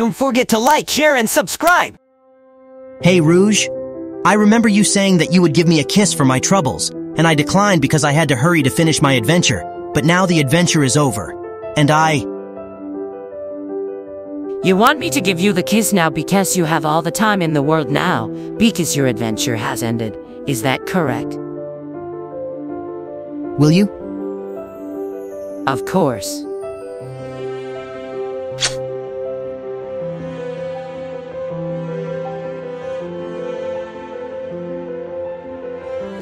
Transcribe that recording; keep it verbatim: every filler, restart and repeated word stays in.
Don't forget to like, share, and subscribe! Hey, Rouge. I remember you saying that you would give me a kiss for my troubles, and I declined because I had to hurry to finish my adventure. But now the adventure is over, and I... You want me to give you the kiss now because you have all the time in the world now, because your adventure has ended. Is that correct? Will you? Of course.